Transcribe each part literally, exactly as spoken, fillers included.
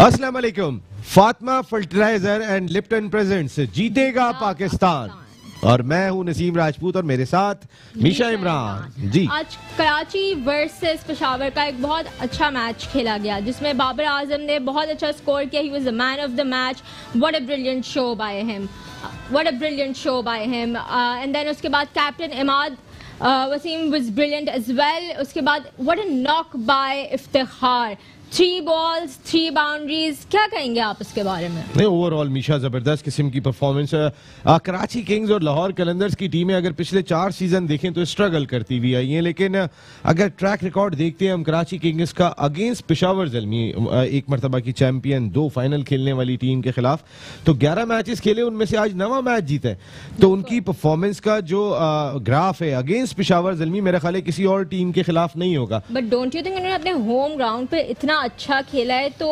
अस्सलाम वालेकुम। Fatima fertilizer and Lipton presents जीतेगा पाकिस्तान और मैं हूं नसीम राजपूत और मेरे साथ मिशा इमरान जी। आज कराची वर्सेस पेशावर का एक बहुत अच्छा मैच खेला गया जिसमें बाबर आजम ने बहुत अच्छा स्कोर किया। He was the man of the match. What a brilliant show by him what a brilliant show by him and then उसके बाद captain Imad Wasim was brilliant as well. उसके बाद what a knock by Iftikhar. Three balls three boundaries. क्या कहेंगे आप इसके बारे में? नहीं, ओवरऑल मीशा जबरदस्त किस्म की परफॉर्मेंस। कराची किंग्स और लाहौर कलंदर्स की टीमें अगर पिछले चार सीजन देखें तो स्ट्रगल करती हुई आई हैं, लेकिन अगर ट्रैक रिकॉर्ड देखते हैं हम कराची किंग्स का अगेंस्ट पेशावर जलमी, एक मरतबा की चैंपियन, दो फाइनल खेलने वाली टीम के खिलाफ तो ग्यारह मैचेस खेले, उनमें से आज नवा मैच जीते। तो उनकी परफॉर्मेंस का जो ग्राफ है अगेंस्ट पेशावर जलमी मेरा ख्याल है किसी और टीम के खिलाफ नहीं होगा। बट डोंट यू थिंक उन्होंने अपने होम ग्राउंड पे इतना अच्छा खेला है? तो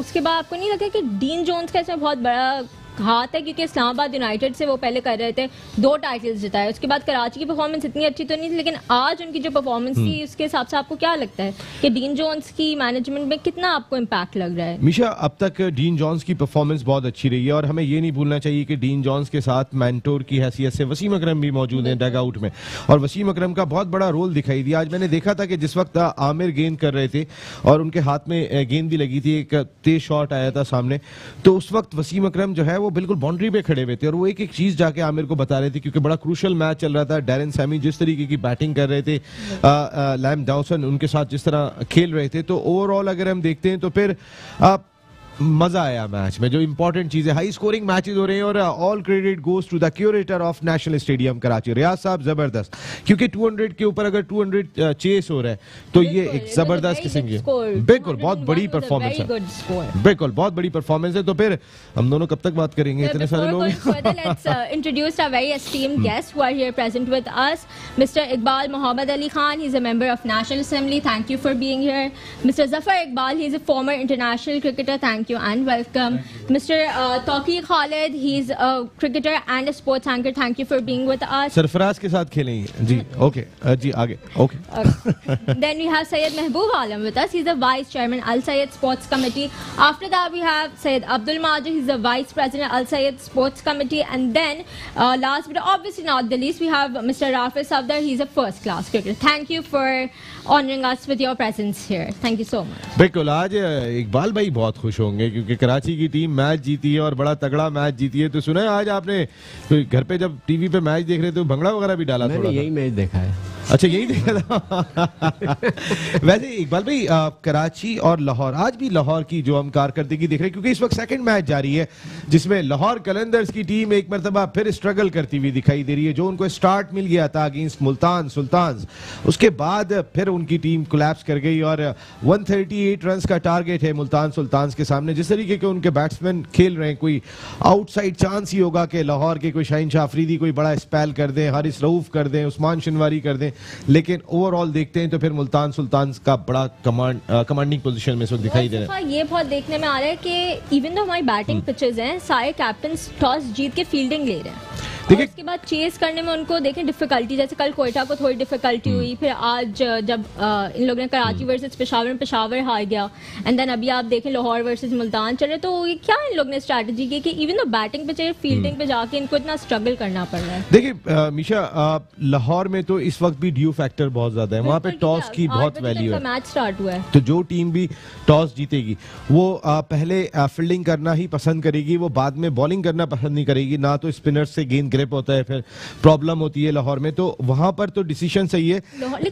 उसके बाद आपको नहीं लगा कि डीन जोन्स का इसमें बहुत बड़ा हाथ है, क्योंकि इस्लामाबाद यूनाइटेड से वो पहले कर रहे थे, दो टाइटल्स जिताए। उसके बाद कराची की परफॉर्मेंस इतनी अच्छी तो नहीं थी, लेकिन आज उनकी जो परफॉर्मेंस थी उसके हिसाब से आपको क्या लगता है कि डीन जोन्स की मैनेजमेंट में कितना आपको इम्पैक्ट लग रहा है? मिशा, अब तक डीन जोन्स की परफॉर्मेंस बहुत अच्छी रही है और हमें ये नहीं भूलना चाहिए कि डीन जोन्स के साथ मैंटोर की हैसियत से वसीम अक्रम भी मौजूद है डग आउट में, और वसीम अक्रम का बहुत बड़ा रोल दिखाई दिया। आज मैंने देखा था कि जिस वक्त आमिर गेंद कर रहे थे और उनके हाथ में गेंद भी लगी थी, एक तेज शॉट आया था सामने, तो उस वक्त वसीम अक्रम जो है वो बिल्कुल बाउंड्री पे खड़े हुए थे और वो एक एक चीज जाके आमिर को बता रहे थे, क्योंकि बड़ा क्रूशियल मैच चल रहा था। डैरन सैमी जिस तरीके की बैटिंग कर रहे थे, आ, आ, लाइम डाउसन उनके साथ जिस तरह खेल रहे थे, तो ओवरऑल अगर हम देखते हैं तो फिर आ, मजा आया मैच में। जो इंपॉर्टेंट चीजें, हाई स्कोरिंग मैचेस हो रहे हैं और all credit goes to the curator of National Stadium Karachi रियाज साहब, जबरदस्त, क्योंकि दो सौ के ऊपर अगर दो सौ चेस हो रहा है तो ये एक जबरदस्त किस्म की बिल्कुल बहुत बड़ी परफॉर्मेंस है, बिल्कुल बहुत बड़ी परफॉर्मेंस है। तो फिर हम दोनों कब तक बात करेंगे इतने सारे लोग? Mister Iqbal Mohammad Ali Khan, he is a member of National Assembly, thank you for being here. Mister Zafar Iqbal, he is a former international cricketer, thank you and welcome. Mister Taufiq Khalid, he is a cricketer and a sports anchor, thank you for being with us. Sarfaraz के साथ खेलेंगे जी, okay जी, आगे okay. Then we have Syed Mahboob Alam with us, he is a vice chairman Al Syed sports committee. After that we have Syed Abdul Majid, he is a vice president Al Syed sports committee. And then last but obviously not the least we have mister Rafiz Safdar, he is a first class cricketer, thank you for honouring us with your presence here, thank you so much. बिल्कुल, आज इकबाल भाई बहुत खुश होंगे क्योंकि कराची की team match जीती है और बड़ा तगड़ा मैच जीती है। तो सुना है आज आपने तो घर पे जब टीवी पे मैच देख रहे थे भंगड़ा वगैरह भी डाला? मैंने यही मैच देखा है। अच्छा, यही देखा था। वैसे इकबाल भाई, कराची और लाहौर, आज भी लाहौर की जो हम कारकर्दगी देख रहे हैं क्योंकि इस वक्त सेकंड मैच जारी है जिसमें लाहौर कलंदर्स की टीम एक मरतबा फिर स्ट्रगल करती हुई दिखाई दे रही है। जो उनको स्टार्ट मिल गया था अगेंस्ट मुल्तान सुल्तान्स, उसके बाद फिर उनकी टीम कोलैप्स कर गई और वन थर्टी एट रन का टारगेट है मुल्तान सुल्तान्स के सामने। जिस तरीके के उनके बैट्समैन खेल रहे हैं, कोई आउटसाइड चांस ही होगा कि लाहौर के कोई शाहीन शाह अफरीदी कोई बड़ा स्पेल कर दें, हारिस रऊफ कर दें, उस्मान शनवारी कर दें, लेकिन ओवरऑल देखते हैं तो फिर मुल्तान सुल्तान्स का बड़ा कमांड कमांडिंग पोजीशन में दिखाई दे रहा है। ये बहुत देखने में आ रहा है कि इवन तो हमारी बैटिंग पिचेस हैं, सारे कैप्टन्स टॉस जीत के फील्डिंग ले रहे हैं। देखिए इसके बाद चेस करने में उनको देखें डिफिकल्टी, जैसे कल कोयटा को थोड़ी डिफिकल्टी हुई, फिर आज जब आ, इन लोगों ने कराची वर्सेस पेशावर में पेशावर हार गया, एंड देन अभी आप देखें लाहौर वर्सेस मुल्तान चल रहे, तो ये क्या इन लोगों ने स्ट्रैटेजी की कि इवन तो बैटिंग पे चाहिए फील्डिंग पे जाके इनको इतना स्ट्रगल करना पड़ रहा है? देखिए मिशा, लाहौर में तो इस वक्त भी ड्यू फैक्टर बहुत ज्यादा है, वहाँ पे टॉस की बहुत वैल्यू है। मैच स्टार्ट हुआ है तो जो टीम भी टॉस जीतेगी वो पहले फील्डिंग करना ही पसंद करेगी, वो बाद में बॉलिंग करना पसंद नहीं करेगी, ना तो स्पिनर से गेंद ग्रिप होता है, फिर प्रॉब्लम होती है लाहौर में, तो वहां पर तो डिसीजन सही है।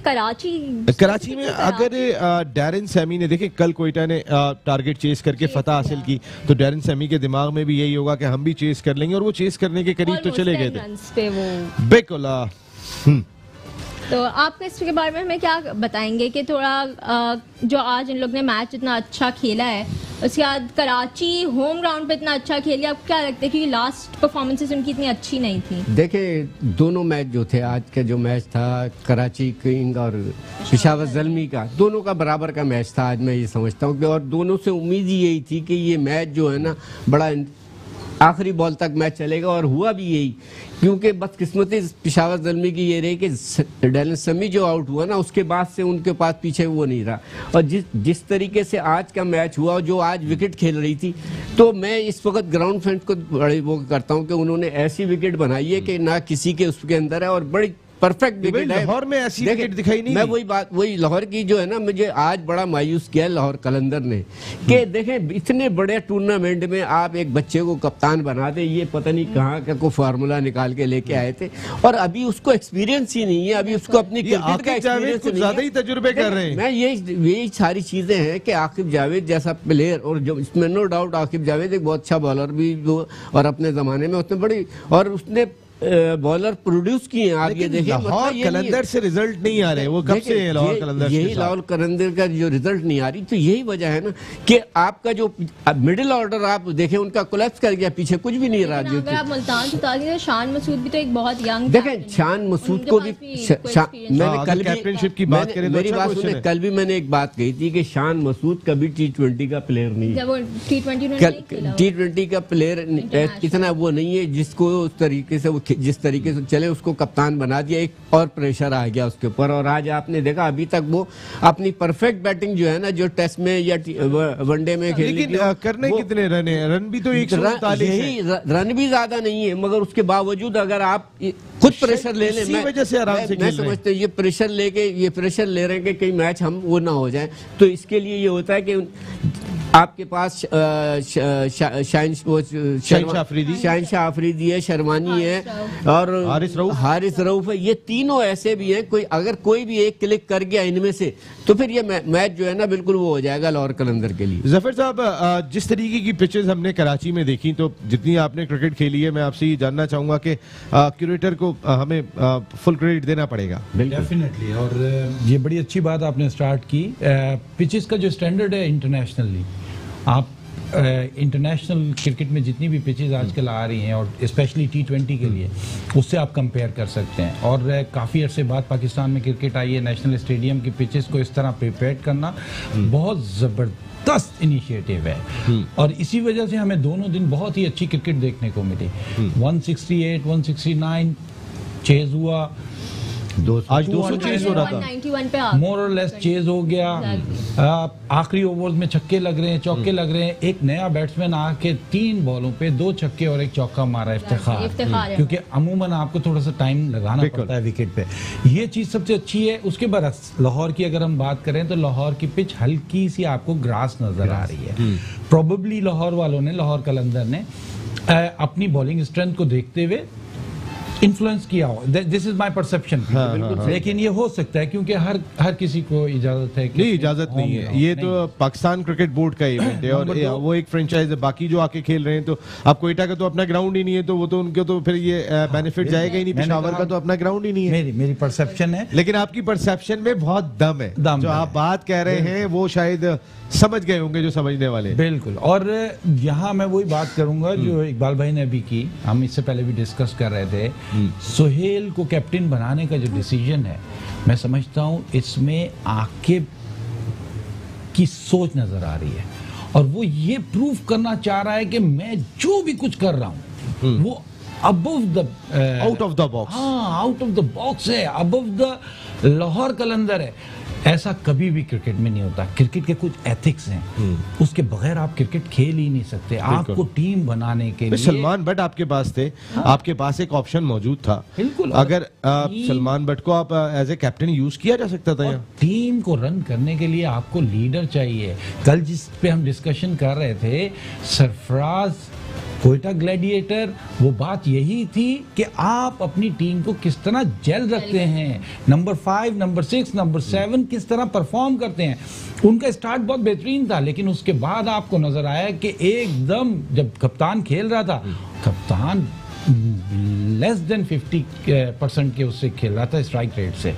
कराची कराची में अगर डैरन सैमी ने, देखे कल कोयटा ने टारगेट चेस करके फतह हासिल की, तो डैरन सैमी के दिमाग में भी यही होगा कि हम भी चेस कर लेंगे और वो चेस करने के करीब तो चले गए थे बिल्कुल। तो आपको इसके बारे में हमें क्या बताएंगे कि थोड़ा जो आज इन लोग ने मैच इतना अच्छा खेला है, उसके बाद कराची होम ग्राउंड पे इतना अच्छा खेली, आपको क्या लगता है कि लास्ट परफॉर्मेंसेस उनकी इतनी अच्छी नहीं थी? देखिए दोनों मैच जो थे, आज का जो मैच था कराची किंग और पेशावर जलमी का, दोनों का बराबर का मैच था आज, मैं ये समझता हूँ, और दोनों से उम्मीद ही यही थी कि ये मैच जो है ना बड़ा आखिरी बॉल तक मैच चलेगा और हुआ भी यही, क्योंकि बदकिस्मती पेशावर ज़ल्मी की ये रही कि डैरन समी जो आउट हुआ ना, उसके बाद से उनके पास पीछे वो नहीं रहा। और जिस जिस तरीके से आज का मैच हुआ और जो आज विकेट खेल रही थी, तो मैं इस वक्त ग्राउंड फ्रेंड को बड़ी वो करता हूँ कि उन्होंने ऐसी विकेट बनाई है कि ना किसी के उसके अंदर है और बड़ी परफेक्ट विकेट है। लाहौर में ऐसी विकेट दिखाई नहीं। मैं वही बात वही लाहौर की जो है ना, मुझे आज बड़ा मायूस किया लाहौर कलंदर ने कि देखें इतने बड़े टूर्नामेंट में आप एक बच्चे को कप्तान बना दे, ये पता नहीं कहाँ का कोई फार्मूला निकाल के लेके आए थे और अभी उसको एक्सपीरियंस ही नहीं है, अभी उसको अपनी क्रिकेट का एक्सपीरियंस ज्यादा ही तजुर्बे कर रहे हैं। मैं ये यही सारी चीजें हैं कि आकिब जावेद जैसा प्लेयर, और जो इसमें नो डाउट आकिब जावेद एक बहुत अच्छा बॉलर भी और अपने जमाने में उसने बड़ी और उसने बॉलर प्रोड्यूस किए। आप ये देखिए लाहौर कलंदर से रिजल्ट नहीं आ रहे, वो कब से है लाहौर कलंदर, यही लाहौर कलंदर का जो रिजल्ट नहीं आ रही, तो यही वजह है ना कि आपका जो मिडिल ऑर्डर आप देखें उनका कोलैप्स कर गया, पीछे कुछ भी नहीं रहा। अगर आप मुल्तान से उतारिए, शान मसूद भी तो एक बहुत यंग, देखें शान मसूद को भी मैंने कल कैप्टनशिप की बात करें, मेरी बात सुने, कल भी मैंने एक बात कही थी कि शान मसूद कभी टी ट्वेंटी का प्लेयर नहीं है, टी ट्वेंटी का प्लेयर इतना वो नहीं है जिसको उस तरीके से जिस तरीके से चले उसको कप्तान बना दिया, एक और प्रेशर आ गया उसके ऊपर। और आज आपने देखा अभी तक वो अपनी परफेक्ट बैटिंग जो है ना, जो टेस्ट में या वनडे में खेली, लेकिन करने कितने रन है, रन भी तो एक सौ उनतालीस है, रन भी ज्यादा नहीं है, मगर उसके बावजूद अगर आप खुद प्रेशर ले लें, मैं, मैं, मैं समझते ये प्रेशर लेके ये प्रेशर ले रहे हैं कि कहीं मैच हम वो ना हो जाए, तो इसके लिए ये होता है कि आपके पास शाहिन शाह अफरीदी है, शर्मानी है और हारिस रऊफ हारिस रऊफ है, ये तीनों ऐसे भी हैं, कोई अगर कोई भी एक क्लिक कर गया इनमें से तो फिर ये मैच जो है ना बिल्कुल वो हो जाएगा लाहौर कलंदर के लिए। जफर साहब, जिस तरीके की पिचेस हमने कराची में देखी, तो जितनी आपने क्रिकेट खेली है, मैं आपसे ये जानना चाहूँगा कि क्यूरेटर को हमें फुल क्रेडिट देना पड़ेगा। डेफिनेटली, और ये बड़ी अच्छी बात आपने स्टार्ट की, पिचेस का जो स्टैंडर्ड है इंटरनेशनली, आप इंटरनेशनल क्रिकेट में जितनी भी पिचेस आजकल आ रही हैं और स्पेशली टी ट्वेंटी के लिए, उससे आप कंपेयर कर सकते हैं। और काफ़ी अरसे बाद पाकिस्तान में क्रिकेट आई है, नेशनल स्टेडियम की पिचेस को इस तरह प्रिपेयर करना बहुत ज़बरदस्त इनिशिएटिव है और इसी वजह से हमें दोनों दिन बहुत ही अच्छी क्रिकेट देखने को मिली। One sixty eight, one sixty nine chase हुआ, आज दो सौ चेज हो रहा था, मोर और लेस चेज हो गया। आखिरी ओवर्स में छक्के लग रहे हैं, चौके लग रहे हैं, एक नया बैट्समैन आके तीन बॉलों पे दो छक्के और एक चौका मारा इफ्तिखार, क्योंकि अमूमन आपको थोड़ा सा टाइम लगाना पड़ता है विकेट पे, ये चीज़ सबसे अच्छी है। उसके बरस लाहौर की अगर हम बात करें तो लाहौर की पिच हल्की सी आपको ग्रास नजर आ रही है। प्रोबेबली लाहौर वालों ने, लाहौर कलंदर ने अपनी बॉलिंग स्ट्रेंथ को देखते हुए इन्फ्लुएंस किया हो, दिस इज माय परसेप्शन, लेकिन ये हो सकता है क्योंकि हर हर किसी को इजाजत है कि नहीं, इजाजत नहीं है, ये तो पाकिस्तान क्रिकेट बोर्ड का इवेंट है और वो एक फ्रेंचाइज है, बाकी जो आके खेल रहे हैं, तो अब कोयटा का तो अपना ग्राउंड ही नहीं है, तो वो तो उनके तो फिर ये बेनिफिट जाएगा ही नहीं, पेशावर का तो अपना ग्राउंड ही नहीं है। मेरी मेरी परसेप्शन है, लेकिन आपकी परसेप्शन में बहुत दम है, जो आप बात कह रहे हैं वो शायद समझ गए होंगे जो समझने वाले। बिल्कुल, और यहाँ मैं वही बात करूंगा जो इकबाल भाई ने अभी की, हम इससे पहले भी डिस्कस कर रहे थे, सुहेल को कैप्टन बनाने का जो डिसीजन है, मैं समझता हूँ इसमें आकिब की सोच नजर आ रही है और वो ये प्रूव करना चाह रहा है कि मैं जो भी कुछ कर रहा हूँ वो above the out of the box, हाँ आउट ऑफ द बॉक्स है, अबव द लाहौर कलंदर है। ऐसा कभी भी क्रिकेट में नहीं होता, क्रिकेट के कुछ एथिक्स हैं, उसके बगैर आप क्रिकेट खेल ही नहीं सकते। आपको टीम बनाने के लिए सलमान बट आपके पास थे, हाँ। आपके पास एक ऑप्शन मौजूद था, बिल्कुल, अगर सलमान बट को आप एज ए कैप्टन यूज किया जा सकता था। टीम को रन करने के लिए आपको लीडर चाहिए। कल जिस पे हम डिस्कशन कर रहे थे सरफराज कोयटा ग्लैडिएटर, वो बात यही थी कि आप अपनी टीम को किस तरह जेल रखते हैं, number five, number six, number seven किस तरह परफॉर्म करते हैं। उनका स्टार्ट बहुत बेहतरीन था, लेकिन उसके बाद आपको नजर आया कि एकदम जब कप्तान खेल रहा था, कप्तान लेस देन फिफ्टी परसेंट के उससे खेल रहा था स्ट्राइक रेट से,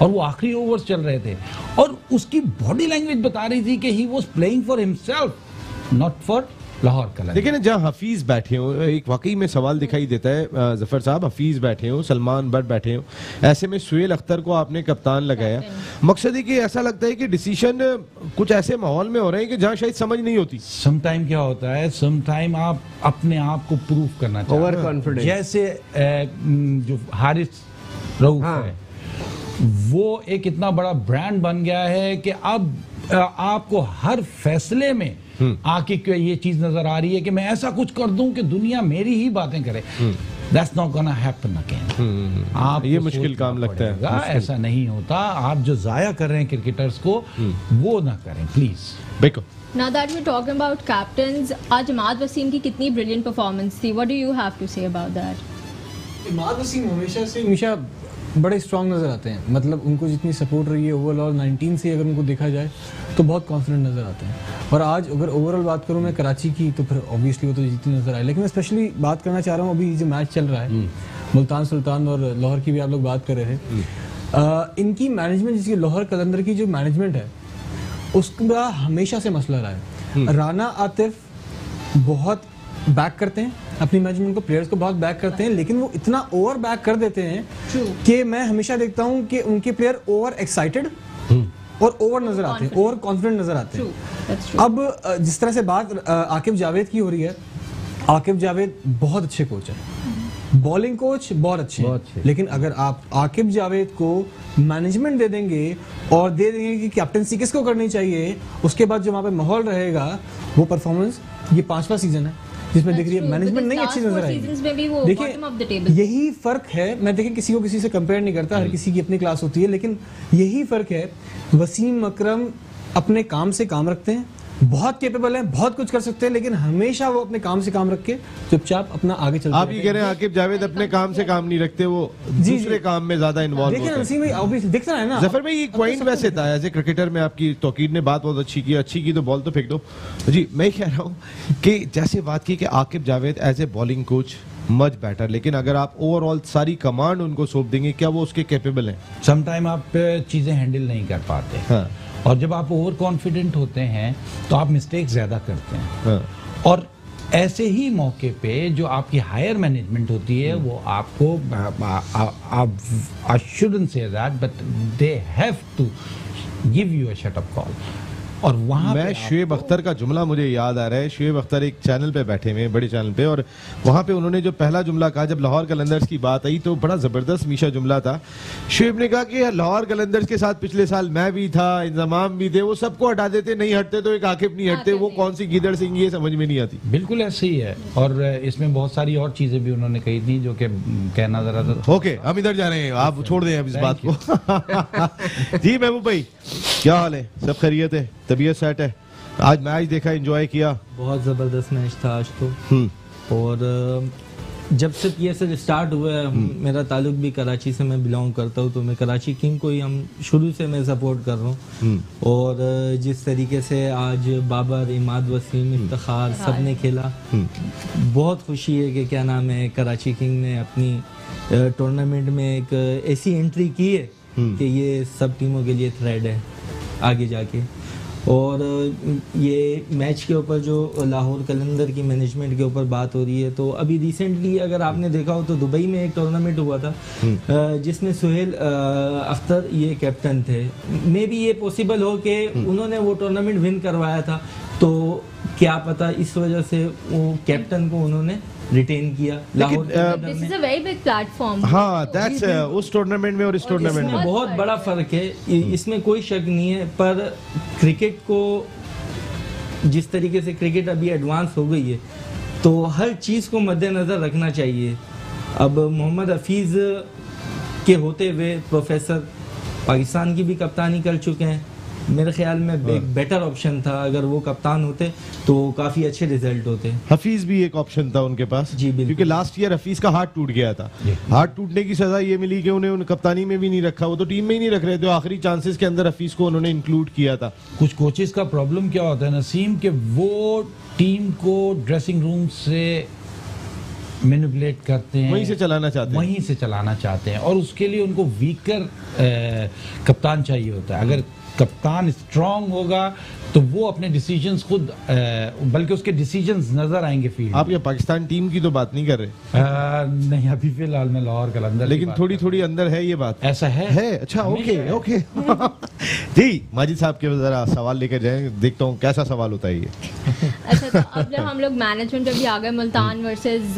और वो आखिरी ओवर्स चल रहे थे और उसकी बॉडी लैंग्वेज बता रही थी कि he was playing for himself, not for Lahore Qalandars. देखिए ना जहाँ हफीज बैठे हो एक वाकई में सवाल दिखाई देता है जफर साहब, हफीज बैठे हो, सलमान बट बैठे हो, ऐसे में सुहेल अख्तर को आपने कप्तान लगाया। मकसद ये ऐसा लगता है कि डिसीजन कुछ ऐसे माहौल में हो रहे हैं कि जहाँ शायद समझ नहीं होती। समटाइम क्या होता है, समटाइम आप अपने आप को प्रूव करना चाहते हैं, ओवर कॉन्फिडेंस। जैसे जो हारिस रऊफ है वो एक इतना बड़ा ब्रांड बन गया है कि अब आपको हर फैसले में आके ये चीज नजर आ रही है कि मैं ऐसा कुछ कर दूं कि दुनिया मेरी ही बातें करे। That's not gonna happen again। आप ये मुश्किल काम लगता है, ऐसा नहीं होता। आप जो जाया कर रहे हैं क्रिकेटर्स को वो ना करें प्लीज। देखो Now that we're talking about captains, आज इमाद वसीम की कितनी ब्रिलियंट परफॉर्मेंस थी। What do you have to say about that? Imad Wasim हमेशा से हमेशा बड़े स्ट्रॉन्ग नज़र आते हैं, मतलब उनको जितनी सपोर्ट रही है ओवरऑल नाइनटीन से अगर उनको देखा जाए तो बहुत कॉन्फिडेंट नज़र आते हैं। और आज अगर ओवरऑल बात करूं मैं कराची की तो फिर ऑब्वियसली वो तो जीती नज़र आए, लेकिन मैं स्पेशली बात करना चाह रहा हूं अभी जो मैच चल रहा है मुल्तान सुल्तान और लाहौर की भी आप लोग बात कर रहे थे, इनकी मैनेजमेंट जिसकी लाहौर कलंदर की जो मैनेजमेंट है उसका हमेशा से मसला रहा है। राना आतिफ बहुत बैक करते हैं अपनी मैनेजमेंट को, प्लेयर्स को बहुत बैक करते हैं, लेकिन वो इतना ओवर बैक कर देते हैं कि मैं हमेशा देखता हूं कि उनके प्लेयर ओवर एक्साइटेड और ओवर नजर आते हैं, ओवर कॉन्फिडेंट नजर आते हैं। अब जिस तरह से बात आकिब जावेद की हो रही है, आकिब जावेद बहुत अच्छे कोच है, बॉलिंग कोच बहुत अच्छे हैं, लेकिन अगर आप आकिब जावेद को मैनेजमेंट दे देंगे और दे देंगे कि कैप्टनसी किसको करनी चाहिए, उसके बाद जो वहाँ पे माहौल रहेगा वो परफॉर्मेंस, ये पांचवा सीजन है जिसमें दिख रही है मैनेजमेंट नहीं अच्छी नजर आई। देखिए यही फर्क है, मैं देखिए किसी को किसी से कंपेयर नहीं करता, हर किसी की अपनी क्लास होती है, लेकिन यही फर्क है। वसीम अकरम अपने काम से काम रखते हैं, बहुत कैपेबल हैं, बहुत कुछ कर सकते हैं, लेकिन हमेशा वो अपने काम से काम रख के चुपचाप अपना आगे चलते हैं। आप ये कह रहे हैं आकिब जावेद अपने काम से काम नहीं रखते, वो दूसरे काम में ज्यादा इन्वॉल्व होते हैं। देखिए वसीम ऑब्वियसली दिखता है ना। जफर भाई ये पॉइंट वैसे था, एज ए क्रिकेटर में आपकी तौकीर ने बात बहुत अच्छी की, अच्छी की तो बॉल तो फेंक दो जी। मैं कह रहा हूँ कि जैसे बात की कि Aqib Javed as a bowling coach much better, लेकिन अगर आप ओवरऑल सारी कमांड उनको सौंप देंगे क्या वो उसके कैपेबल हैं? समटाइम आप चीजें हैंडल नहीं कर पाते, हाँ, और जब आप ओवर कॉन्फिडेंट होते हैं तो आप मिस्टेक ज़्यादा करते हैं, हाँ, और ऐसे ही मौके पे जो आपकी हायर मैनेजमेंट होती है वो आपको आप I shouldn't say that but they have to give you a shut up call. और वहाँ मैं शोएब अख्तर का जुमला मुझे याद आ रहा है, शोएब अख्तर एक चैनल पे बैठे हुए हैं, बड़े चैनल पे, और वहाँ पे उन्होंने जो पहला जुमला कहा जब लाहौर कलंदर्स की बात आई तो बड़ा ज़बरदस्त मीशा जुमला था। शोएब ने कहा कि लाहौर कलंदर्स के साथ पिछले साल मैं भी था, इंजमाम भी थे, वो सबको हटा देते, नहीं हटते तो एक आकिब नहीं हटते, वो कौन सी गीदड़ सिंह, ये समझ में नहीं आती। बिल्कुल ऐसे ही है, और इसमें बहुत सारी और चीज़ें भी उन्होंने कही थी जो कि कहना जरा ओके हम इधर जा रहे हैं, आप छोड़ दें अब इस बात को। जी महबूब भाई क्या हाल है, सब खैरियत है, तबीयत सेट है? आज मैच देखा, एंजॉय किया, बहुत ज़बरदस्त मैच था आज तो। और जब से पीएसएल स्टार्ट हुआ है, मेरा ताल्लुक भी कराची से, मैं बिलोंग करता हूँ, तो मैं कराची किंग को ही हम शुरू से मैं सपोर्ट कर रहा हूँ। और जिस तरीके से आज बाबर, इमाद वसीम, इफ्तिखार सब ने खेला, बहुत खुशी है कि क्या नाम है कराची किंग ने अपनी टूर्नामेंट में एक ऐसी एंट्री की है कि ये सब टीमों के लिए थ्रेड है आगे जाके। और ये मैच के ऊपर जो लाहौर कलंदर की मैनेजमेंट के ऊपर बात हो रही है, तो अभी रिसेंटली अगर आपने देखा हो तो दुबई में एक टूर्नामेंट हुआ था जिसमें सुहेल अख्तर ये कैप्टन थे, मे बी ये पॉसिबल हो कि उन्होंने वो टूर्नामेंट विन करवाया था, तो क्या पता इस वजह से वो कैप्टन को उन्होंने रिटेन किया। This is a very big platform, हाँ, दैट्स उस टूर्नामेंट में और इस टूर्नामेंट में बहुत बड़ा फर्क है, इसमें कोई शक नहीं है। पर क्रिकेट को जिस तरीके से क्रिकेट अभी एडवांस हो गई है तो हर चीज़ को मद्देनजर रखना चाहिए। अब मोहम्मद हफीज के होते हुए प्रोफेसर पाकिस्तान की भी कप्तानी कर चुके हैं, मेरे ख्याल में एक बेटर ऑप्शन था, अगर वो कप्तान होते तो काफी अच्छे रिजल्ट होते। हफीज भी एक ऑप्शन था उनके पास जी, क्योंकि लास्ट ईयर हफीज का हाथ टूट गया था। हाथ टूटने की सजा ये मिली कि उन्हें उन कप्तानी में भी नहीं रखा, वो तो टीम में ही नहीं रख रहे थे, आखिरी चांसेस के अंदर हफीज को उन्होंने इंक्लूड किया था। कुछ कोचेस का प्रॉब्लम क्या होता है नसीम, के वो टीम को ड्रेसिंग रूम से मैनिपुलेट करते हैं, वहीं से चलाना चाहते हैं, वहीं से चलाना चाहते हैं, और उसके लिए उनको वीकर कप्तान चाहिए होता है। अगर कप्तान स्ट्रांग होगा तो वो अपने डिसीजंस खुद, बल्कि उसके डिसीजंस नजर आएंगे फील्ड। आप ये पाकिस्तान टीम की तो बात नहीं कर रहे? आ, नहीं, अभी फिलहाल मैं लाहौर कलंदर, लेकिन थोड़ी थोड़ी अंदर है ये बात। ऐसा है, है? अच्छा, ओके ओके जी। माजिद साहब के जरा सवाल लेकर जाए, देखता हूँ कैसा सवाल होता है ये। अच्छा, तो अब जब हम लोग मैनेजमेंट अभी आ गए, मुल्तान वर्सेस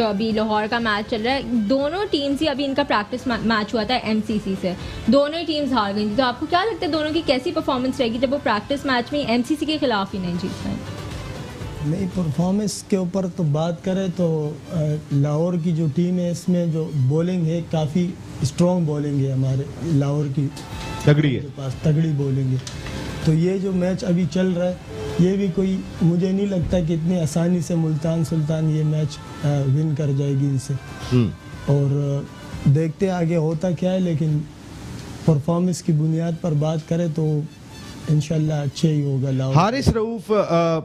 जो अभी लाहौर का मैच चल रहा है, दोनों टीम्स ही अभी इनका प्रैक्टिस मैच हुआ था एमसीसी से, दोनों ही टीम्स हार गई थी, तो आपको क्या लगता है दोनों की कैसी परफॉर्मेंस रहेगी जब वो प्रैक्टिस मैच में एमसीसी के खिलाफ ही नहीं जीत पाए? नहीं, परफॉर्मेंस के ऊपर तो बात करें तो लाहौर की जो टीम है इसमें जो बॉलिंग है काफ़ी स्ट्रॉन्ग बॉलिंग है, हमारे लाहौर की तगड़ी है, पास तगड़ी बॉलिंग है। तो ये जो मैच अभी चल रहा है ये भी कोई, मुझे नहीं लगता कि इतनी आसानी से मुल्तान सुल्तान ये मैच विन कर जाएगी इनसे, और देखते आगे होता क्या है। लेकिन परफॉर्मेंस की बुनियाद पर बात करें तो इंशाल्लाह अच्छे ही होगा लाहौर। हारिस रऊफ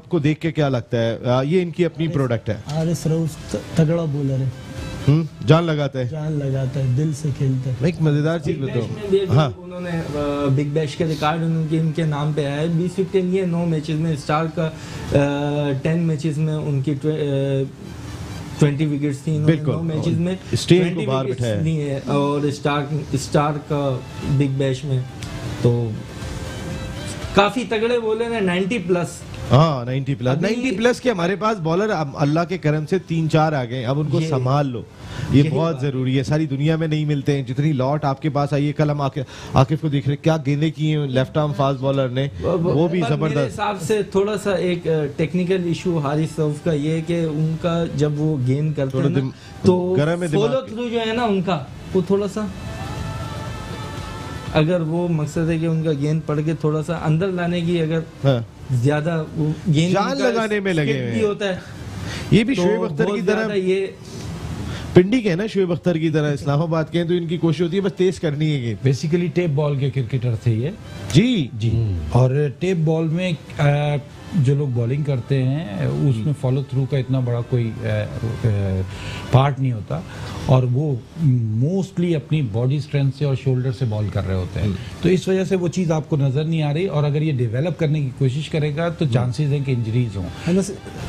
को देख के क्या लगता है? आ, ये इनकी अपनी प्रोडक्ट है। हारिस रऊफ तगड़ा बॉलर है, जान लगाता है, जान लगाता है, दिल से खेलता है। एक मजेदार चीज बताओ, हाँ, उन्होंने बिग बैश के रिकॉर्ड उनके इनके नाम पे आया है, बीस विकेट लिए नौ मैचेस में, स्टार का टेन मैचेस में उनकी ट्वेंटी विकेट्स थी, नौ मैचेस में स्टेज को बाहर बिठाया, और स्टार स्टार का बिग बैश में तो काफी तगड़े बोले ना, नाइन्टी प्लस। हाँ, नब्बे प्लस नब्बे प्लस के हमारे पास बॉलर अल्लाह के करम से तीन चार आ गए, अब उनको संभाल लो, ये बहुत ज़रूरी है। सारी दुनिया में नहीं मिलते हैं जितनी लॉट आपके पास आई है। कल हम आकिफ को देख रहे, क्या गेंदे की हैं लेफ्ट आर्म फास्ट बॉलर ने, वो भी जबरदस्त। हिसाब से थोड़ा सा एक टेक्निकल इशू हारिस रऊफ का ये है कि उनका जब वो गेंद करते हैं तो फॉलो थ्रू जो है ना उनका, वो थोड़ा सा, अगर वो मकसद है कि उनका गेंद पड़ के थोड़ा सा अंदर लाने की, अगर ज्यादा वो गेंद जान लगाने में लगे हुए होता है, ये भी तो शोएब अख्तर की तरह, ये पिंडी के है ना शोएब अख्तर की तरह, इस्लामाबाद के हैं, तो इनकी कोशिश होती है बस तेज करनी है। बेसिकली टेप बॉल के क्रिकेटर थे ये। जी जी, और टेप बॉल में आ, जो लोग बॉलिंग करते हैं उसमें फॉलो थ्रू का इतना बड़ा कोई पार्ट नहीं होता, और वो मोस्टली अपनी बॉडी स्ट्रेंथ से और शोल्डर से बॉल कर रहे होते हैं, तो इस वजह से वो चीज़ आपको नज़र नहीं आ रही, और अगर ये डेवलप करने की कोशिश करेगा तो चांसेस हैं कि इंजरीज हों।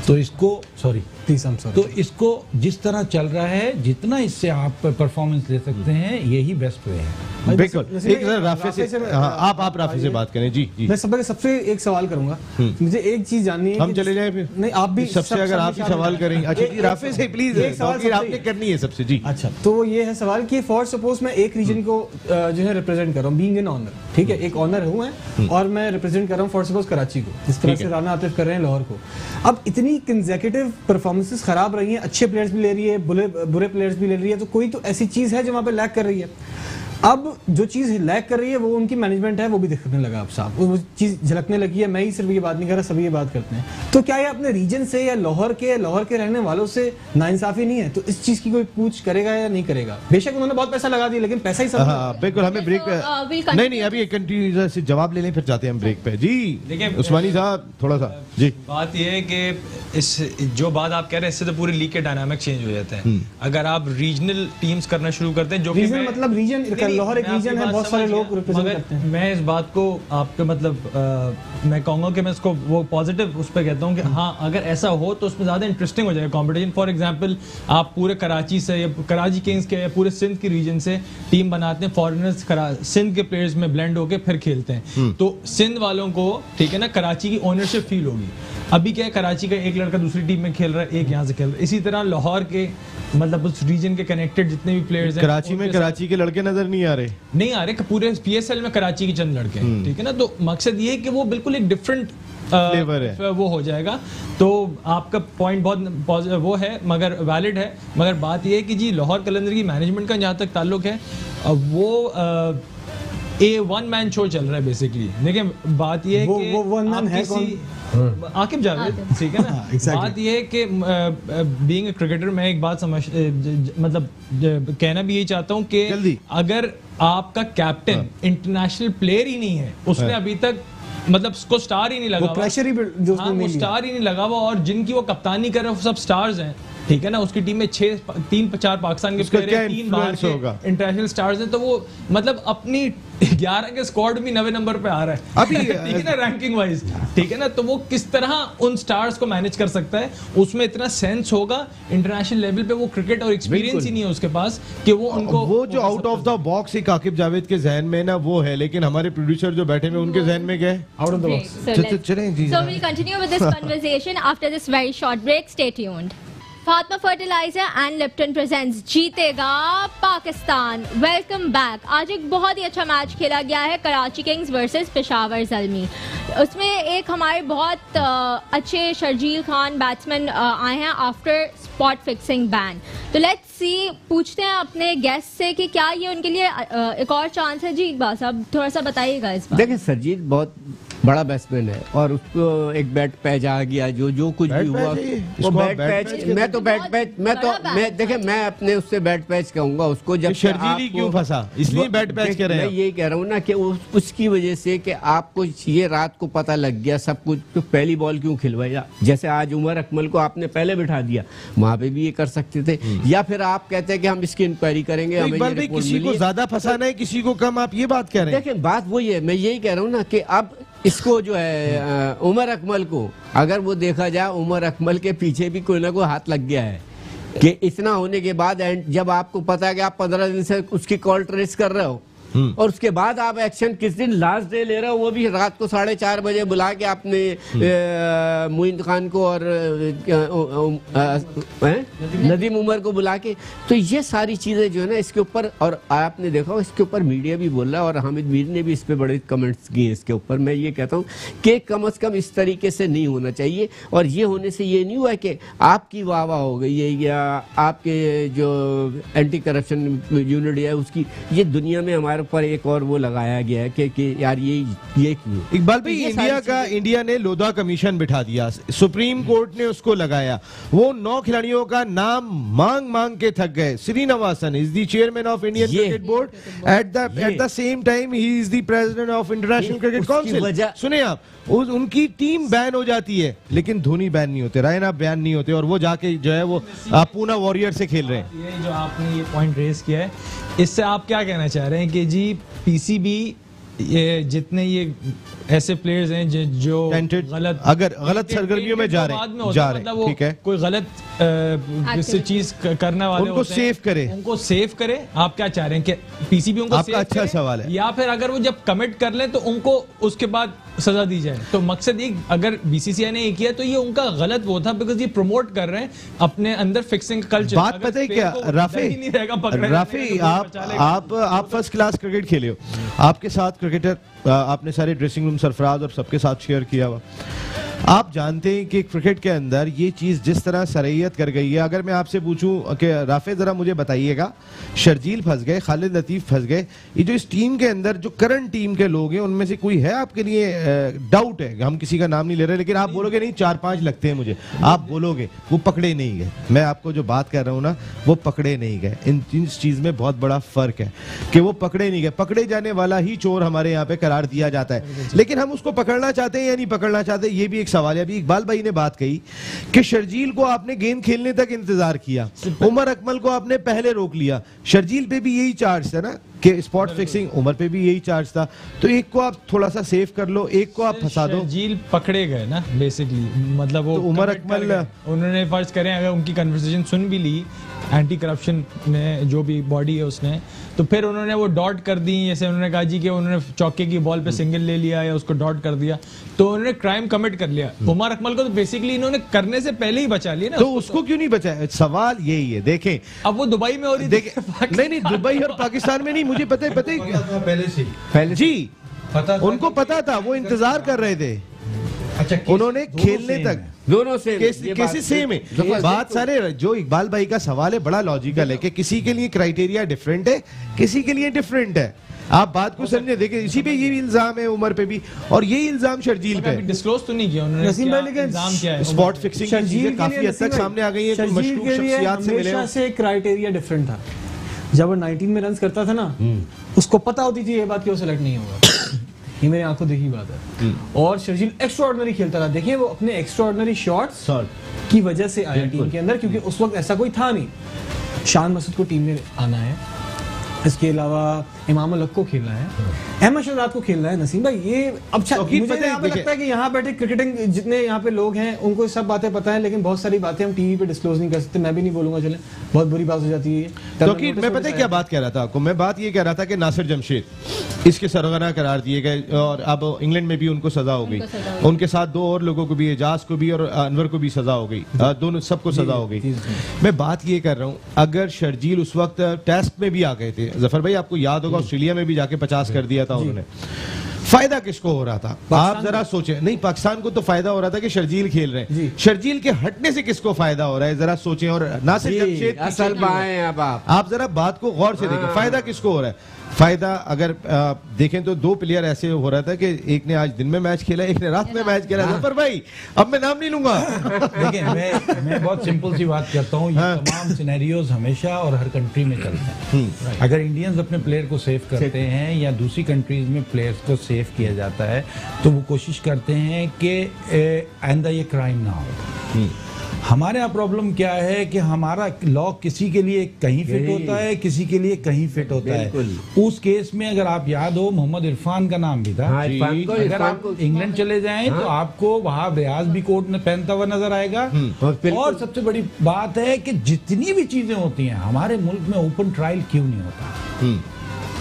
तो इसको सॉरी तो इसको जिस तरह चल रहा है, जितना इससे आप परफॉर्मेंस ले सकते हैं, यही बेस्ट वे है। बिल्कुल, एक राफे से, से आप आप राफे से बात करें। जी, जी। मैं सब सबसे एक सवाल करूंगा, मुझे एक चीज जाननी है। हम चले जाए फिर? नहीं, आप भी सबसे, अगर आप ही सवाल करेंगे। अच्छा जी, राफे से प्लीज एक सवाल आपने करनी है सबसे। जी, अच्छा, तो ये है सवाल कि फॉर सपोज मैं एक रीजन को जो है रिप्रेजेंट कर रहा हूँ, बीइंग एन ऑनर, ठीक है, एक ऑनर हूँ मैं और मैं रिप्रेजेंट कर रहा हूँ फॉर सपोज कराची को, जिस तरह से राना आतिफ कर रहे हैं लाहौर को। अब इतनी कंसेक्यूटिव परफॉर्मेंस खराब रही है, अच्छे प्लेयर्स भी ले रही है, बुरे बुरे प्लेयर्स भी ले रही है, तो कोई तो ऐसी चीज है जो वहां पे लैक कर रही है। अब जो चीज़ लैक कर रही है वो उनकी मैनेजमेंट है, वो भी दिखने लगा अब साहब, वो चीज़ झलकने लगी है। मैं ही सिर्फ ये बात नहीं कर रहा, सभी ये बात करते हैं। तो क्या ये अपने रीजन से या लाहौर के लाहौर के रहने वालों से नाइंसाफी नहीं है? तो इस चीज़ की कोई पूछ करेगा या नहीं करेगा? बेशक उन्होंने बहुत पैसा लगा दिया, लेकिन पैसा ही सब। बिल्कुल, हमें ब्रेक पे, नहीं नहीं अभी एक कंटिन्यू से जवाब ले लें, फिर जाते हैं हम ब्रेक पे। जी देखिए उस्मानी साहब, थोड़ा सा जी बात यह है कि इस जो बात आप कह रहे हैं इससे तो पूरी लीग के डायनामिक चेंज हो जाते हैं अगर आप रीजनल टीम्स करना शुरू करते हैं। जो मतलब रीजन लाहौर एक रीजन है, बहुत सारे लोग रिप्रेजेंट करते हैं। मैं इस बात को आपके मतलब आ, मैं कहूँगा कि मैं इसको वो पॉजिटिव उस पर कहता हूँ कि हाँ, अगर ऐसा हो तो उसमें ज़्यादा इंटरेस्टिंग हो जाएगा कॉम्पिटिशन। फॉर एग्जांपल आप पूरे कराची से या कराची किंग्स के या पूरे सिंध की रीजन से टीम बनाते हैं, फॉरेनर्स सिंध के प्लेयर्स में ब्लेंड होकर फिर खेलते हैं, तो सिंध वालों को ठीक है ना कराची की ओनरशिप फील होगी। अभी क्या है, कराची का एक लड़का दूसरी टीम में खेल रहा है, एक यहाँ से खेल रहा है, इसी तरह लाहौर के मतलब उस रीजन के कनेक्टेड जितने भी प्लेयर्स हैं कराची में, कराची के लड़के नजर नहीं आ रहे, नहीं आ रहे पूरे पीएसएल में कराची के चंद लड़के, ठीक है ना। तो मकसद ये है कि वो बिल्कुल एक डिफरेंट फ्लेवर है, वो हो जाएगा। तो आपका पॉइंट बहुत वो है मगर वैलिड है, मगर बात ये है कि जी लाहौर कलंदर की मैनेजमेंट का जहाँ तक ताल्लुक है वो ए वन मैन शो चल रहा है बेसिकली। लेकिन बात ये है कि वो वन मैन है कौन? आकिब जावेद, ठीक है ना exactly. बात ये है कि बीइंग अ क्रिकेटर मैं एक बात समझ मतलब कहना भी यही चाहता हूँ कि अगर आपका कैप्टन इंटरनेशनल प्लेयर ही नहीं है, उसने अभी तक मतलब उसको स्टार ही नहीं लगा, प्रेशर ही, हाँ, स्टार ही नहीं लगा हुआ, और जिनकी वो कप्तानी कर रहे हैं सब स्टार्स हैं, ठीक है ना, उसकी टीम में छह तीन चार पाकिस्तान के प्लेयर हैं, तीन बाहर के इंटरनेशनल स्टार्स हैं, तो वो मतलब अपनी ग्यारह के स्क्वाड में नवे नंबर पे आ रहा है अभी ठीक है ना रैंकिंग वाइज, ठीक है ना। तो वो किस तरह उन स्टार्स को मैनेज कर सकता है, उसमें इतना सेंस होगा इंटरनेशनल लेवल पे, वो क्रिकेट और एक्सपीरियंस ही नहीं है उसके पास कि वो उनको वो जो आउट ऑफ द बॉक्स एक आकिब जावेद के जहन में ना वो है, लेकिन हमारे प्रोड्यूसर जो बैठे हुए उनके जहन में गए आउट ऑफ द बॉक्स। चलें जी, so we will continue with this conversation after this very short break, stay tuned. Fatima fertilizer and Lipton presents जीतेगा पाकिस्तान, वेलकम बैक। आज एक बहुत ही अच्छा मैच खेला गया है, कराची किंग्स वर्सेस पेशावर जलमी। उसमें एक हमारे बहुत अच्छे शर्जील खान बैट्समैन आए हैं आफ्टर स्पॉट फिक्सिंग बैन, तो लेट्स सी, पूछते हैं अपने गेस्ट से कि क्या ये उनके लिए एक और चांस है। जी इकबाल साहब थोड़ा सा बताइएगा इस बार। देखिए शर्जील बहुत बड़ा बैट्समैन है और उसको एक बैट पैच आ गया, जो जो कुछ भी हुआ वो बैट पैच। मैं तो बैट पैच मैं तो मैं देखे मैं अपने उससे बैट पैच कहूंगा उसको, जब शर्जील क्यों फंसा इसलिए बैट पैच कर रहे हैं। मैं यही कह रहा हूँ ना कि उसकी वजह से कि आपको ये रात को पता लग गया सब कुछ, तो पहली बॉल क्यों खिलवाया। जैसे आज उमर अकमल को आपने पहले बिठा दिया, वहाँ पे भी ये कर सकते थे, या फिर आप कहते हैं कि हम इसकी इंक्वायरी करेंगे, हमें किसी को ज्यादा फंसाना है किसी को कम, आप ये बात कह रहे हैं। देखिए बात वही है, मैं यही कह रहा हूँ ना कि अब इसको जो है उमर अकमल को अगर वो देखा जाए, उमर अकमल के पीछे भी कोई ना कोई हाथ लग गया है कि इतना होने के बाद जब आपको पता है कि आप पंद्रह दिन से उसकी कॉल ट्रेस कर रहे हो और उसके बाद आप एक्शन किस दिन लास्ट डे ले रहे हो, वो भी रात को साढ़े चार बजे बुला के आपने मुइन खान को और नदीम उमर को बुला के, तो ये सारी चीज़ें जो है ना इसके ऊपर, और आपने देखा इसके ऊपर मीडिया भी बोल रहा है और हामिद मीर ने भी इस पे बड़े कमेंट्स किए इसके ऊपर। मैं ये कहता हूँ कि कम अज़ कम इस तरीके से नहीं होना चाहिए, और ये होने से ये नहीं हुआ कि आपकी वाह वाह हो गई है या आपके जो एंटी करप्शन यूनिट है उसकी, ये दुनिया में हमारे ऊपर एक और वो लगाया गया है कि, कि यार ये ये क्यों। इकबाल भाई इंडिया का इंडिया ने लोधा कमीशन बिठा दिया, सुप्रीम कोर्ट ने उसको लगाया, वो नौ खिलाड़ियों का नाम मांग मांग के थक गए। Srinivasan is the chairman of Indian cricket board, at the at the same time he is the president of international cricket council. सुने आप, उस, उनकी टीम बैन हो जाती है लेकिन धोनी बैन नहीं होते, रायना बैन नहीं होते, और वो जाके जो है वो पूना वॉरियर से खेल रहे हैं। ये जो आपने ये पॉइंट रेज किया है, इससे आप क्या कहना चाह रहे हैं कि जी पीसीबी ये जितने ये ऐसे प्लेयर्स हैं जो गलत अगर गलत सरगर्मियों में जा रहे हैं जा रहे हैं ठीक है, कोई गलत जिससे चीज करने वाले उनको सेफ करे उनको सेफ करे आप क्या चाह रहे हैं कि पीसीबी उनको सेफ करे? आपका अच्छा सवाल है। या फिर अगर वो जब कमिट कर लें तो उनको उसके बाद सजा दी जाए, तो मकसद ये अगर बीसीसीआई ने ये किया तो ये उनका गलत वो था, बिकॉज ये प्रमोट कर रहे हैं अपने अंदर फिक्सिंग कल्चर। बात पता है क्या राफी, राफी आप आप आप फर्स्ट क्लास क्रिकेट खेले हो, आपके साथ क्रिकेटर आपने सारे ड्रेसिंग रूम सरफराज और सबके साथ शेयर किया हुआ, आप जानते हैं कि क्रिकेट के अंदर ये चीज़ जिस तरह सरैयत कर गई है। अगर मैं आपसे पूछूं कि राफे ज़रा मुझे बताइएगा, शर्जील फंस गए, खालिद लतीफ़ फंस गए, ये जो इस टीम के अंदर जो करंट टीम के लोग हैं उनमें से कोई है आपके लिए डाउट है? हम किसी का नाम नहीं ले रहे, लेकिन आप बोलोगे नहीं चार पाँच लगते हैं मुझे, आप बोलोगे वो पकड़े नहीं गए। मैं आपको जो बात कर रहा हूँ ना वो पकड़े नहीं गए, इन इस चीज़ में बहुत बड़ा फ़र्क है कि वो पकड़े नहीं गए। पकड़े जाने वाला ही चोर हमारे यहाँ पर करार दिया जाता है, लेकिन हम उसको पकड़ना चाहते हैं या नहीं पकड़ना चाहते, ये भी सवाल है। अभी इकबाल भाई ने बात कही कि शर्जील को आपने गेंद खेलने तक इंतजार किया, उमर अकमल को आपने पहले रोक लिया, शर्जील पे भी यही चार्ज था ना कि स्पॉट फिक्सिंग, उमर पे भी यही चार्ज था, तो एक को आप थोड़ा सा सेफ कर लो, एक को आप फंसा दो। शर्जील पकड़े गए ना बेसिकली, मतलब वो तो उमर अकमल उन्होंने फर्ज करें अगर उनकी कन्वर्सेशन सुन भी ली एंटी करप्शन में जो भी बॉडी है उसने, तो फिर उन्होंने वो डॉट कर दी, जैसे उन्होंने कहा जी कि उन्होंने चौके की बॉल पे सिंगल ले लिया या उसको डॉट कर दिया, तो उन्होंने क्राइम कमिट कर लिया। उमर अकमल को तो बेसिकली इन्होंने करने से पहले ही बचा लिया ना, तो उसको, उसको तो क्यों नहीं बचाया, सवाल यही है। देखें अब वो दुबई में हो रही, देखें नहीं नहीं दुबई और पाकिस्तान में नहीं, मुझे पता है पता है पहले से पहले जी पता उनको पता था, वो इंतजार कर रहे थे। अच्छा, उन्होंने खेलने तक दोनों सेम केसेस सेम है। बात सारे जो इकबाल भाई का सवाल है बड़ा लॉजिकल है कि किसी के लिए क्राइटेरिया डिफरेंट है, किसी के लिए डिफरेंट है, आप बात को समझे। देखिए इसी पे ये इल्जाम है उमर पे भी और ये इल्जाम शर्जील पे, डिस्क्लोज तो नहीं किया उन्होंने नसीम भाई, लेकिन स्पॉट फिक्सिंग की चीजें काफी हद तक सामने आ गई है। मशहूर शख्सियत से मिले से क्राइटेरिया डिफरेंट था, जब वो नाइनटीन में रन करता था ना उसको पता होती थी ये बात कि वो सेलेक्ट नहीं होगा, ये मेरी आंखों देखी बात है। और शर्जील एक्स्ट्राऑर्डिनरी खेलता था, देखिए वो अपने एक्स्ट्राऑर्डिनरी शॉट्स की वजह से आया टीम के अंदर, क्योंकि उस वक्त ऐसा कोई था नहीं। शान मसूद को टीम में आना है, इसके अलावा इमाम उल हक को खेलना है, अहमद शहजाद को खेलना है। नसीम भाई ये अच्छा मुझे यहाँ पे लगता है कि यहाँ बैठे क्रिकेटिंग जितने यहाँ पे लोग हैं उनको सब बातें पता है, लेकिन बहुत सारी बातें हम टीवी पे डिस्क्लोज नहीं कर सकते। मैं भी नहीं बोलूंगा, चले बहुत बुरी बात हो जाती है। क्योंकि मैं पता है क्या बात कह रहा था आपको, मैं बात ये कह रहा था कि नासिर जमशेद इसके सरगना करार दिए गए और अब इंग्लैंड में भी उनको सजा हो गई, उनके साथ दो और लोगों को भी, एजाज को भी और अनवर को भी सजा हो गई, दोनों सबको सजा हो गई। मैं बात ये कर रहा हूँ अगर शर्जील उस वक्त टेस्ट में भी आ गए थे, जफर भाई आपको याद होगा ऑस्ट्रेलिया में भी जाके पचास कर दिया था उन्होंने, फायदा किसको हो रहा था आप जरा सोचें। नहीं पाकिस्तान को तो फायदा हो रहा था कि शर्जील खेल रहे हैं, शर्जील के हटने से किसको फायदा हो रहा है जरा सोचें। और नासिर जमशेद असल बाएं अब आप आप जरा बात को गौर से देखें, फायदा किसको हो रहा है। फायदा अगर आ, देखें तो दो प्लेयर ऐसे हो रहा था कि एक ने आज दिन में मैच खेला, एक ने रात में मैच खेला। ज़फर भाई अब मैं नाम नहीं लूंगा। देखिए मैं मैं बहुत सिंपल सी बात करता हूँ, ये तमाम सिनेरियोज हमेशा और हर कंट्री में चलते हैं। अगर इंडियंस अपने प्लेयर को सेव करते हैं या दूसरी कंट्रीज में प्लेयर्स को सेव किया जाता है तो वो कोशिश करते हैं कि आइंदा ये क्राइम ना हो। हमारे यहाँ प्रॉब्लम क्या है कि हमारा लॉ किसी के लिए कहीं फिट होता है, किसी के लिए कहीं फिट होता है। उस केस में अगर आप याद हो मोहम्मद इरफान का नाम भी था, अगर आप इंग्लैंड चले जाएं तो आपको वहाँ रियाज भी कोट पहनता हुआ नजर आएगा। और सबसे बड़ी बात है कि जितनी भी चीजें होती हैं हमारे मुल्क में ओपन ट्रायल क्यों नहीं होता,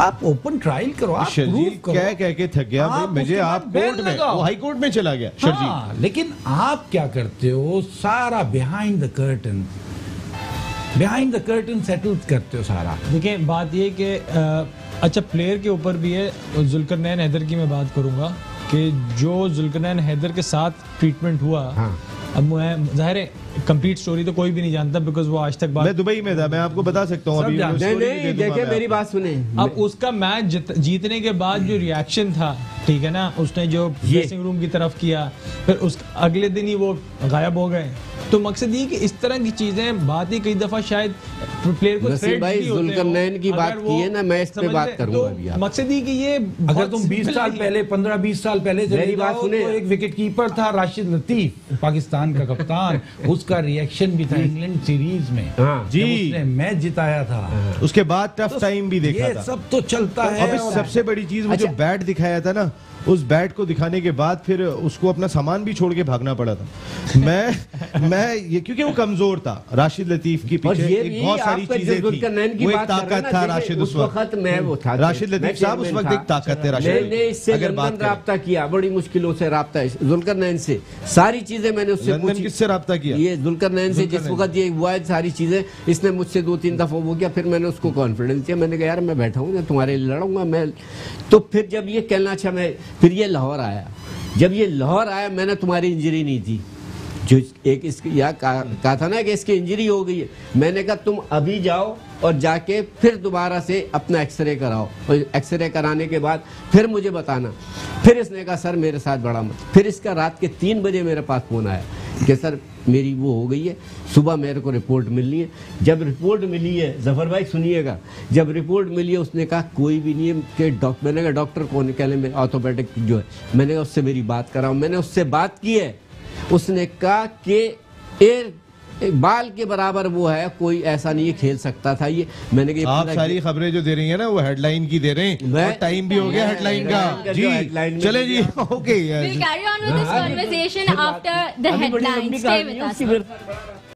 आप ओपन ट्रायल करो, आप प्रूफ करो। क्या कह के थक गया भाई मुझे, आप कोर्ट में, वो हाई कोर्ट में चला गया शर्जील। हाँ, लेकिन आप क्या करते हो सारा behind the curtain, behind the curtain settle करते हो सारा। देखिए बात ये कि अच्छा प्लेयर के ऊपर भी है, जुल्करनैन हैदर की मैं बात करूंगा कि जो जुल्करनैन हैदर के साथ ट्रीटमेंट हुआ। हाँ। अब मैं जाहिर है कंप्लीट स्टोरी तो कोई भी नहीं जानता बिकॉज वो आज तक बात, मैं दुबई में था, मैं आपको बता सकता हूँ। देखिए मेरी बात सुने, अब उसका मैच जीतने के बाद जो रिएक्शन था, ठीक है ना, उसने जो ड्रेसिंग रूम की तरफ किया, फिर उस अगले दिन ही वो गायब हो गए। तो मकसद ये कि इस तरह की चीजें बात ही कई दफा शायद प्लेयर को थ्रेट भी होते हैं। की बात की है ना, मैं इस पे बात करूंगा अभी। मकसद ये कि ये अगर तुम बीस साल पहले पंद्रह बीस साल पहले मेरी बात सुने, एक विकेट कीपर था राशिद लतीफ, पाकिस्तान का कप्तान, उसका रिएक्शन भी था इंग्लैंड सीरीज में, उसने मैच जिताया था, उसके बाद टफ टाइम भी देखा था, सब तो चलता है। सबसे बड़ी चीज वो जो बैट दिखाया था ना, उस बैट को दिखाने के बाद फिर उसको अपना सामान भी छोड़ के भागना पड़ा था। मैं मैं ये क्योंकि वो कमजोर था, राशिद लतीफ की पीछे एक बहुत सारी चीजें थी, वो एक ताकत था राशिद उस वक्त में, वो था राशिद लतीफ साहब उस वक्त एक ताकत थे। राशिद ने इससे अगर बात राब्ता किया, बड़ी मुश्किलों से राब्ता, जुल्करनैन से सारी चीजें मैंने उससे पूछी, किससे राब्ता किया, ये जुल्करनैन से जिस वक्त ये हुआ है सारी चीजें, इसने मुझसे दो तीन दफा वो किया, फिर मैंने उसको कॉन्फिडेंस दिया, मैंने कहा यार मैं बैठा हूँ तुम्हारे लिए लड़ूंगा मैं। तो फिर जब ये कहना अच्छा मैं फिर ये लाहौर आया, जब ये लाहौर आया मैंने तुम्हारी इंजरी नहीं थी जो एक इसकी या कहा का था ना कि इसकी इंजरी हो गई है, मैंने कहा तुम अभी जाओ और जाके फिर दोबारा से अपना एक्सरे कराओ और एक्सरे कराने के बाद फिर मुझे बताना। फिर इसने कहा सर मेरे साथ बड़ा मत। फिर इसका रात के तीन बजे मेरे पास फ़ोन आया कि सर मेरी वो हो गई है, सुबह मेरे को रिपोर्ट मिलनी है। जब रिपोर्ट मिली है ज़फ़र भाई सुनिएगा, जब रिपोर्ट मिली है उसने कहा कोई भी नहीं है कि डॉक्टर, मैंने कहा डॉक्टर कौन, कह लें ऑर्थोपेडिक जो है, मैंने कहा उससे मेरी बात कराओ, मैंने उससे बात की है, उसने कहा कि एर बाल के बराबर वो है, कोई ऐसा नहीं खेल सकता था ये। मैंने कहा आप सारी खबरें जो दे रही हैं ना वो हेडलाइन की दे रहे हैं, टाइम भी हो गया हेडलाइन का जी, चले जी ओके।